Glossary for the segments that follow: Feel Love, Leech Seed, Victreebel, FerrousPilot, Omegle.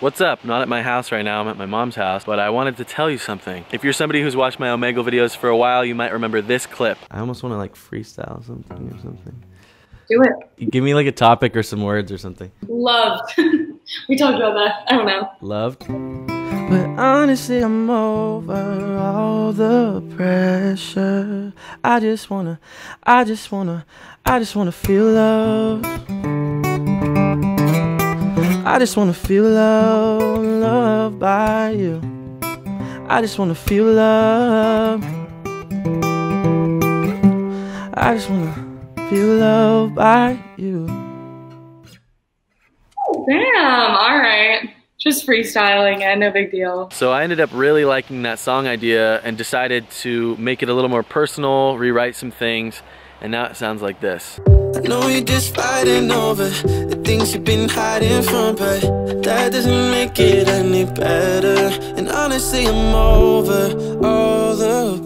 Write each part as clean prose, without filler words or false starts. What's up? Not at my house right now, I'm at my mom's house, but I wanted to tell you something. If you're somebody who's watched my Omegle videos for a while, you might remember this clip. I almost want to like freestyle something or something. Do it. Give me like a topic or some words or something. Love. We talked about that. I don't know. Love. But honestly, I'm over all the pressure. I just wanna feel love. I just wanna feel love, love by you. I just wanna feel love. I just wanna feel love by you. Oh, damn, alright. Just freestyling and no big deal. So I ended up really liking that song idea and decided to make it a little more personal, rewrite some things, and now it sounds like this. I know you're just fighting over the things you've been hiding from, but that doesn't make it any better. And honestly, I'm over all the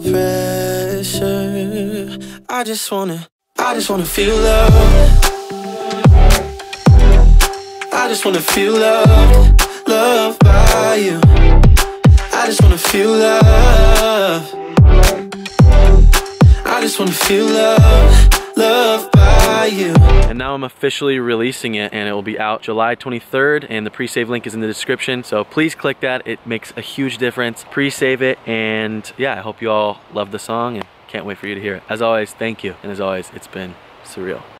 pressure. I just wanna feel love. I just wanna feel love, love by you. I just wanna feel love. I just wanna feel love, love by you. And now I'm officially releasing it, and it will be out July 23rd, and the pre-save link is in the description, so please click that. It makes a huge difference. Pre-save it, and yeah, I hope you all love the song and can't wait for you to hear it. As always, thank you, and as always, it's been surreal.